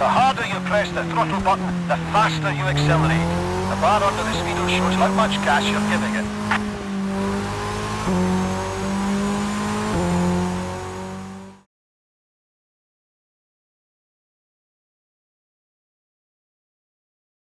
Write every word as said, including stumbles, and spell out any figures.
The harder you press the throttle button, the faster you accelerate. The bar under the speedo shows how much gas you're giving it.